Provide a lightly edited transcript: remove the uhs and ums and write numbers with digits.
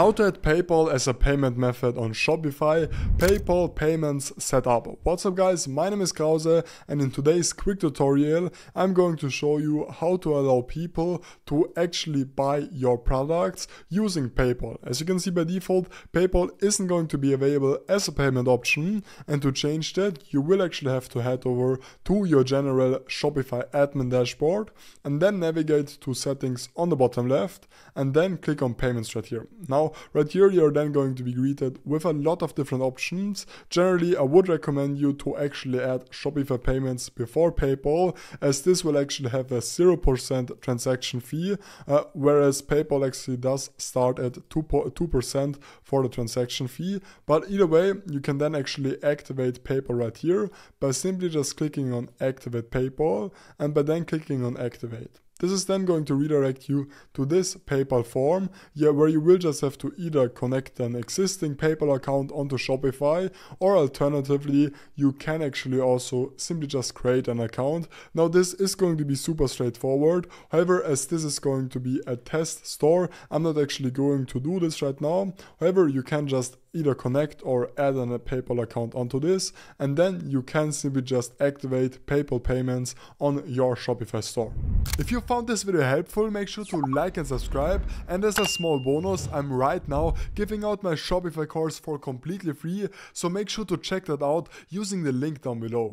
How to add PayPal as a payment method on Shopify, PayPal payments setup. What's up guys, my name is Krause and in today's quick tutorial I'm going to show you how to allow people to actually buy your products using PayPal. As you can see by default, PayPal isn't going to be available as a payment option, and to change that you will actually have to head over to your general Shopify admin dashboard and then navigate to settings on the bottom left and then click on payments right here. Now right here you're then going to be greeted with a lot of different options. Generally I would recommend you to actually add Shopify payments before PayPal, as this will actually have a 0% transaction fee, whereas PayPal actually does start at 2% for the transaction fee. But either way, you can then actually activate PayPal right here by simply just clicking on activate PayPal and by then clicking on activate. This is then going to redirect you to this PayPal form, where you will just have to either connect an existing PayPal account onto Shopify, or alternatively you can actually also simply just create an account. Now this is going to be super straightforward, however as this is going to be a test store, I'm not actually going to do this right now. However, you can just either connect or add a PayPal account onto this, and then you can simply just activate PayPal payments on your Shopify store. If you found this video helpful, make sure to like and subscribe, and as a small bonus, I'm right now giving out my Shopify course for completely free, so make sure to check that out using the link down below.